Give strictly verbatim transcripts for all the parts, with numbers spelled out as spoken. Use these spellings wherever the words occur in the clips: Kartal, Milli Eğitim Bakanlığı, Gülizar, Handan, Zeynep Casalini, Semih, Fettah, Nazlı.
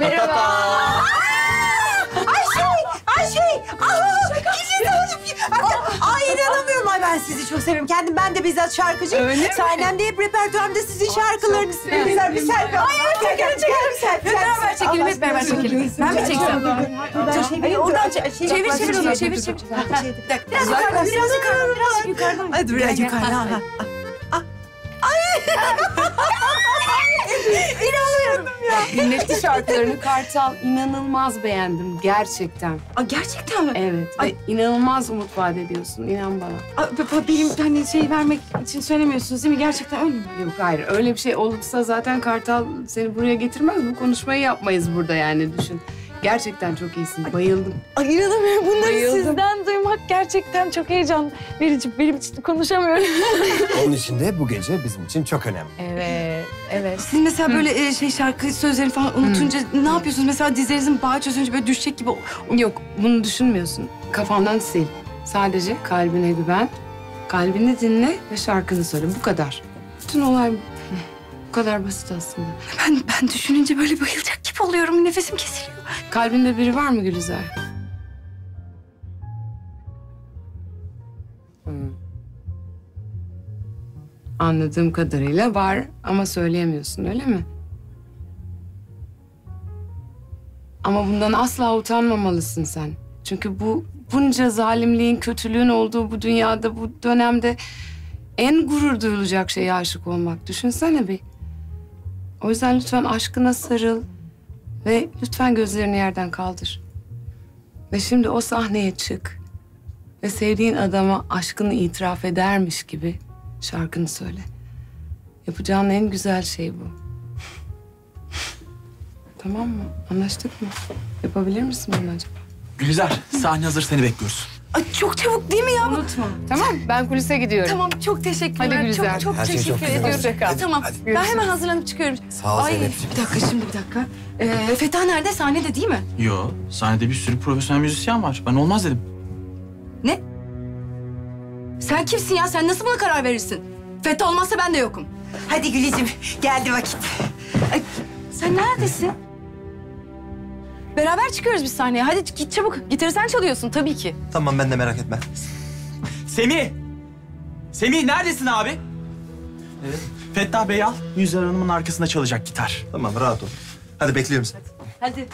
Merhaba. Ay şey, ay şey. Ay inanamıyorum. Ay ben sizi çok seviyorum. Kendim ben de bizzat şarkıcıyım. Sahnemde hep repertuarımda sizin şarkılarınız. Gülizar bir selfie. Ay evet, gel bir selfie. Beraber çekelim, hep beraber çekelim. Ben mi çeksem? Hayır, oradan çevir, çevir onu, çevir, çevir. Biraz yukarıdan, biraz yukarıdan, biraz yukarıdan. Hadi biraz yukarıdan. İnanamıyorum ya. Dinletti şarkılarını Kartal. İnanılmaz beğendim gerçekten. Aa, gerçekten mi? Evet. Ay. İnanılmaz umut vaat ediyorsun. İnan bana. Aa, benim hani şey vermek için söylemiyorsunuz değil mi? Gerçekten öyle mi? Yok hayır. Öyle bir şey olursa zaten Kartal seni buraya getirmez. Bu konuşmayı yapmayız burada yani, düşün. Gerçekten çok iyisin. Ay, bayıldım. Ay inanamıyorum. Bunları bayıldım. Sizden duymak gerçekten çok heyecan verici. Benim için konuşamıyorum. Onun için de bu gece bizim için çok önemli. Evet, evet. Siz mesela Hı. böyle şey şarkı sözleri falan unutunca Hı. ne yapıyorsunuz? Mesela dizlerinizin bağı çözünce böyle düşecek gibi... Yok, bunu düşünmüyorsun. Kafamdan sil. Sadece kalbine güven, kalbini dinle ve şarkını söyle. Bu kadar. Bütün olay bu. Bu kadar basit aslında. Ben, ben düşününce böyle bayılacak gibi oluyorum. Nefesim kesiliyor. Kalbinde biri var mı Gülizar? Hmm. Anladığım kadarıyla var ama söyleyemiyorsun, öyle mi? Ama bundan asla utanmamalısın sen. Çünkü bu bunca zalimliğin, kötülüğün olduğu bu dünyada, bu dönemde en gurur duyulacak şeye aşık olmak. Düşünsene bir. O yüzden lütfen aşkına sarıl ve lütfen gözlerini yerden kaldır. Ve şimdi o sahneye çık ve sevdiğin adama aşkını itiraf edermiş gibi şarkını söyle. Yapacağın en güzel şey bu. Tamam mı? Anlaştık mı? Yapabilir misin bunu acaba? Gülizar, sahne hazır, seni bekliyoruz. Ay çok çabuk değil mi ya? Unutma. Tamam, ben kulise gidiyorum. Tamam, çok teşekkürler. Hadi Gülizar. Çok, çok teşekkür şey ediyoruz. Tamam, hadi. Ben hemen hazırlanıp çıkıyorum. Sağ ol Zeynep'ciğim. Bir dakika şimdi, bir dakika. Ee, Fettah nerede? Sahnede değil mi? Yo, sahnede bir sürü profesyonel müzisyen var. Ben olmaz dedim. Ne? Sen kimsin ya? Sen nasıl buna karar verirsin? Fettah olmazsa ben de yokum. Hadi Gülizim, geldi vakit. Ay, sen neredesin? Beraber çıkıyoruz biz sahneye. Hadi git çabuk. Gitarı sen çalıyorsun tabii ki. Tamam, ben de merak etme. Semih! Semih neredesin abi? Evet. Fettah Bey al. Gülizar Hanım'ın arkasında çalacak gitar. Tamam, rahat ol. Hadi bekliyorum seni. Hadi. Hadi.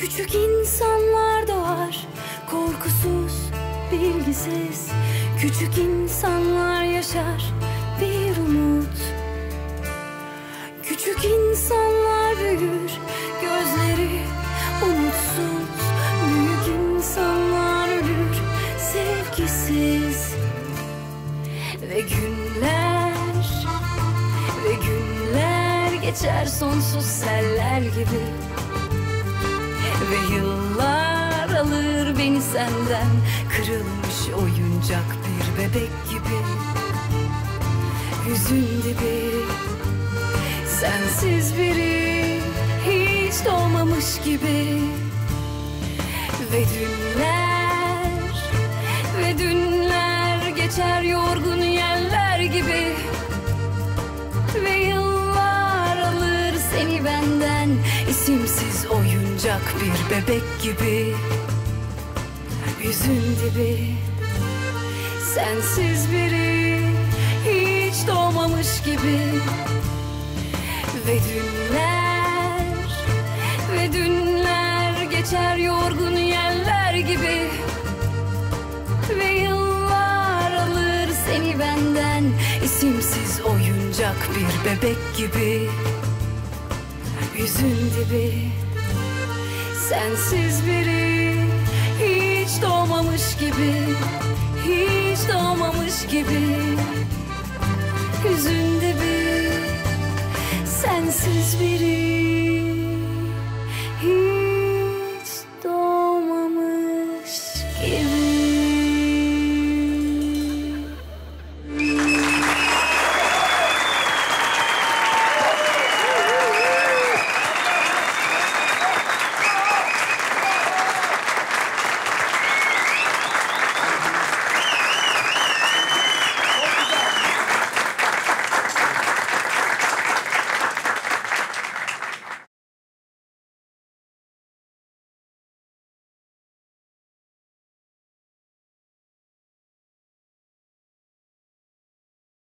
Küçük insanlar doğar, korkusuz, bilgisiz. Küçük insanlar yaşar, bir umut. Küçük insanlar büyür, gözleri umutsuz. Büyük insanlar ölür, sevgisiz. Ve günler, ve günler geçer sonsuz seller gibi. Ve yıllar alır beni senden, kırılmış oyuncak bir bebek gibi. Yüzün dibi, sensiz biri, hiç doğmamış gibi. Ve dünler, ve dünler geçer yorgun yeller gibi. Ve yıllar alır seni benden, İsimsiz oyuncak bir bebek gibi. Yüzün dibi, sensiz biri, hiç doğmamış gibi. Ve dünler, ve dünler geçer yorgun yeller gibi. Ve yıllar alır seni benden, İsimsiz oyuncak bir bebek gibi. Yüzün dibi, sensiz biri, hiç doğmamış. gibi.